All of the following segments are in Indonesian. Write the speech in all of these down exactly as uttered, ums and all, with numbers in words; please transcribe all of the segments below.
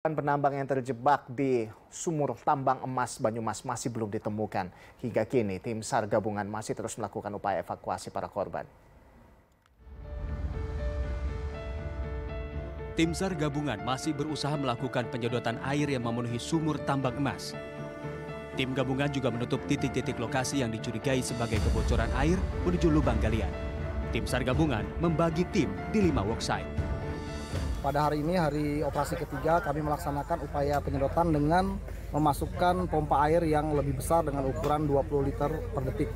Penambang yang terjebak di sumur tambang emas Banyumas masih belum ditemukan. Hingga kini, tim SAR gabungan masih terus melakukan upaya evakuasi para korban. Tim SAR gabungan masih berusaha melakukan penyedotan air yang memenuhi sumur tambang emas. Tim gabungan juga menutup titik-titik lokasi yang dicurigai sebagai kebocoran air menuju lubang galian. Tim SAR gabungan membagi tim di lima worksite. Pada hari ini, hari operasi ketiga, kami melaksanakan upaya penyedotan dengan memasukkan pompa air yang lebih besar dengan ukuran dua puluh liter per detik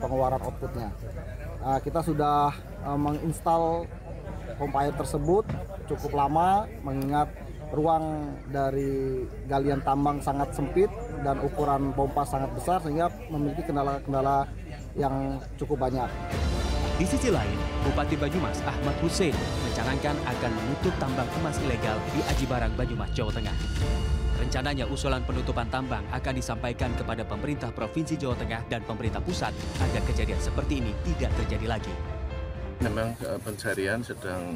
pengeluaran outputnya. Kita sudah menginstal pompa air tersebut cukup lama, mengingat ruang dari galian tambang sangat sempit dan ukuran pompa sangat besar sehingga memiliki kendala-kendala yang cukup banyak. Di sisi lain, Bupati Banyumas Ahmad Hussein mencanangkan akan menutup tambang emas ilegal di Ajibarang, Banyumas, Jawa Tengah. Rencananya usulan penutupan tambang akan disampaikan kepada pemerintah Provinsi Jawa Tengah dan pemerintah pusat agar kejadian seperti ini tidak terjadi lagi. Memang pencarian sedang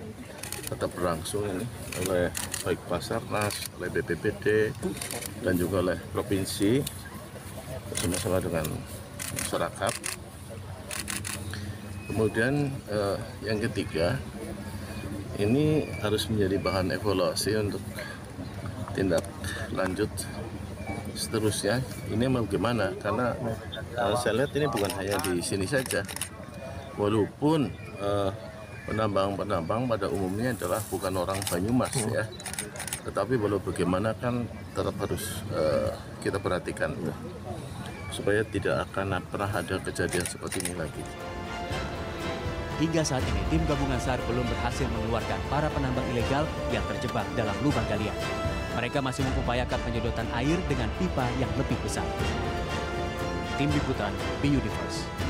tetap berlangsung ini oleh baik pasar, N A S, oleh B T P D, dan juga oleh provinsi bersama-sama dengan masyarakat. Kemudian eh, yang ketiga, ini harus menjadi bahan evaluasi untuk tindak lanjut seterusnya. Ini mau gimana? Karena eh, saya lihat ini bukan hanya di sini saja. Walaupun eh, penambang-penambang pada umumnya adalah bukan orang Banyumas ya, tetapi walau bagaimana kan tetap harus eh, kita perhatikan ya, supaya tidak akan pernah ada kejadian seperti ini lagi. Hingga saat ini, tim gabungan SAR belum berhasil mengeluarkan para penambang ilegal yang terjebak dalam lubang galian. Mereka masih mengupayakan penyedotan air dengan pipa yang lebih besar. Tim Liputan, B Universe.